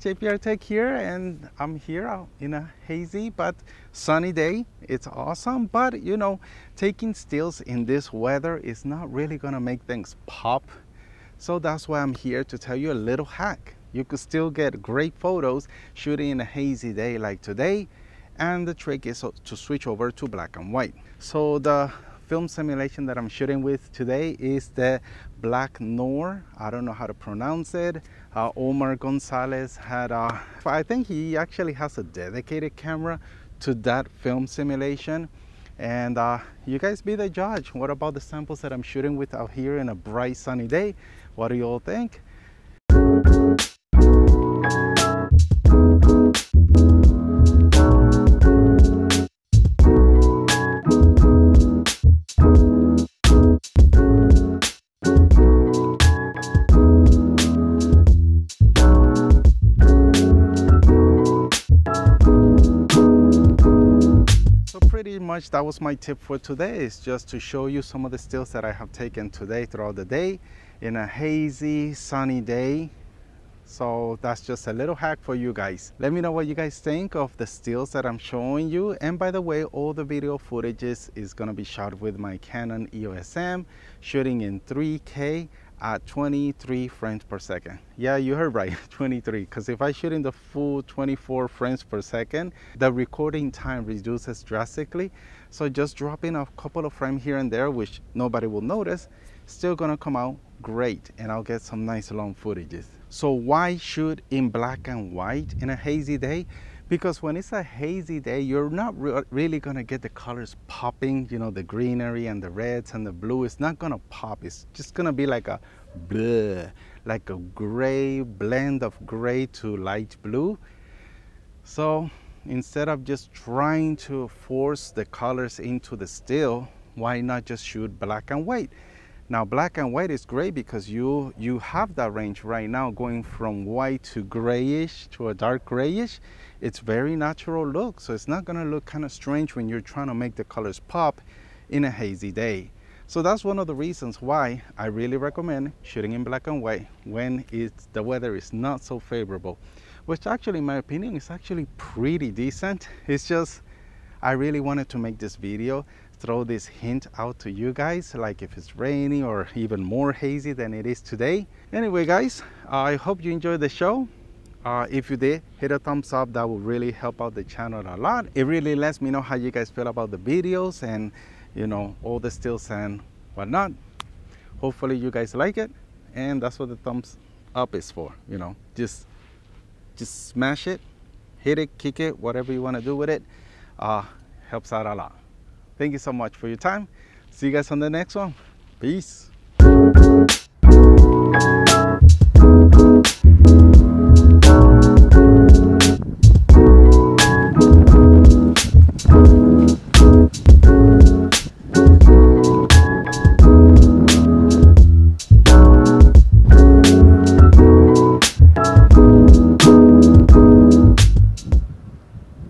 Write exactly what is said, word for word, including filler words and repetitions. J P R Tech here, and I'm here in a hazy but sunny day. It's awesome, but you know, taking stills in this weather is not really gonna make things pop. So that's why I'm here to tell you a little hack. You could still get great photos shooting in a hazy day like today, and the trick is to switch over to black and white. So the film simulation that I'm shooting with today is the black NOIR. I don't know how to pronounce it. Uh, Omar Gonzalez had a, I think he actually has a dedicated camera to that film simulation. And uh, you guys be the judge. What about the samples that I'm shooting with out here in a bright sunny day? What do you all think? Much that was my tip for today, is just to show you some of the stills that I have taken today throughout the day in a hazy sunny day. So that's just a little hack for you guys. Let me know what you guys think of the stills that I'm showing you. And by the way, all the video footages is going to be shot with my Canon E O S M, shooting in three K at twenty-three frames per second. Yeah, you heard right, twenty-three, because if I shoot in the full twenty-four frames per second, the recording time reduces drastically. So just dropping a couple of frames here and there, which nobody will notice, still gonna come out great, and I'll get some nice long footages. So why shoot in black and white in a hazy day? Because when it's a hazy day, you're not re really gonna get the colors popping, you know, the greenery and the reds and the blue. It's not gonna pop, it's just gonna be like a bleh, like a gray, blend of gray to light blue. So instead of just trying to force the colors into the still, why not just shoot black and white? Now black and white is great because you, you have that range right now going from white to grayish to a dark grayish. It's very natural look, so it's not gonna look kind of strange when you're trying to make the colors pop in a hazy day. So that's one of the reasons why I really recommend shooting in black and white when it's, the weather is not so favorable, which actually in my opinion is actually pretty decent. It's just, I really wanted to make this video, throw this hint out to you guys, like if it's rainy or even more hazy than it is today. Anyway guys, I hope you enjoyed the show. Uh, if you did, hit a thumbs up. That would really help out the channel a lot. It really lets me know how you guys feel about the videos and, you know, all the stills and whatnot. Hopefully you guys like it, and that's what the thumbs up is for, you know. Just just smash it, hit it, kick it, whatever you want to do with it. Uh, helps out a lot. Thank you so much for your time. See you guys on the next one. Peace.